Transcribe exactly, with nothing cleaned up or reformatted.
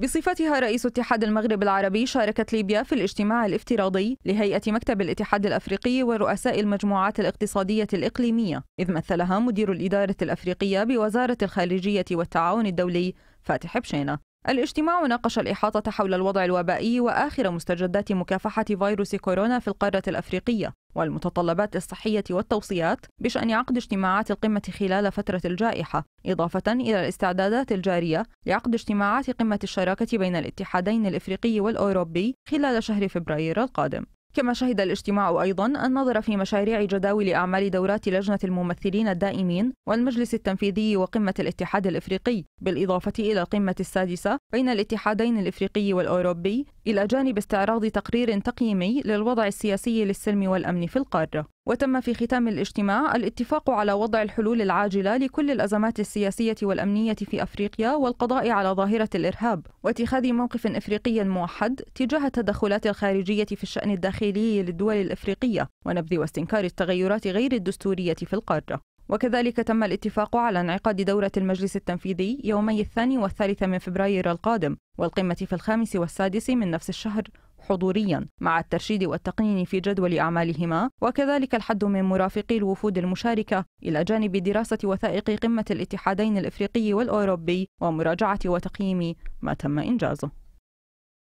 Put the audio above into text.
بصفتها رئيس اتحاد المغرب العربي شاركت ليبيا في الاجتماع الافتراضي لهيئة مكتب الاتحاد الأفريقي ورؤساء المجموعات الاقتصادية الإقليمية، إذ مثلها مدير الإدارة الأفريقية بوزارة الخارجية والتعاون الدولي فاتح بشينا. الاجتماع ناقش الإحاطة حول الوضع الوبائي وآخر مستجدات مكافحة فيروس كورونا في القارة الأفريقية والمتطلبات الصحية والتوصيات بشأن عقد اجتماعات القمة خلال فترة الجائحة، إضافة إلى الاستعدادات الجارية لعقد اجتماعات قمة الشراكة بين الاتحادين الإفريقي والأوروبي خلال شهر فبراير القادم. كما شهد الاجتماع أيضاً النظر في مشاريع جداول أعمال دورات لجنة الممثلين الدائمين والمجلس التنفيذي وقمة الاتحاد الإفريقي، بالإضافة إلى القمة السادسة بين الاتحادين الإفريقي والأوروبي، إلى جانب استعراض تقرير تقييمي للوضع السياسي للسلم والأمن في القارة. وتم في ختام الاجتماع الاتفاق على وضع الحلول العاجلة لكل الأزمات السياسية والأمنية في أفريقيا والقضاء على ظاهرة الإرهاب، واتخاذ موقف إفريقي موحد تجاه التدخلات الخارجية في الشأن الداخلي للدول الإفريقية، ونبذ واستنكار التغيرات غير الدستورية في القارة. وكذلك تم الاتفاق على انعقاد دورة المجلس التنفيذي يومي الثاني والثالث من فبراير القادم، والقمة في الخامس والسادس من نفس الشهر حضوريا، مع الترشيد والتقنين في جدول أعمالهما، وكذلك الحد من مرافقي الوفود المشاركة، إلى جانب دراسة وثائق قمة الاتحادين الإفريقي والأوروبي ومراجعة وتقييم ما تم إنجازه.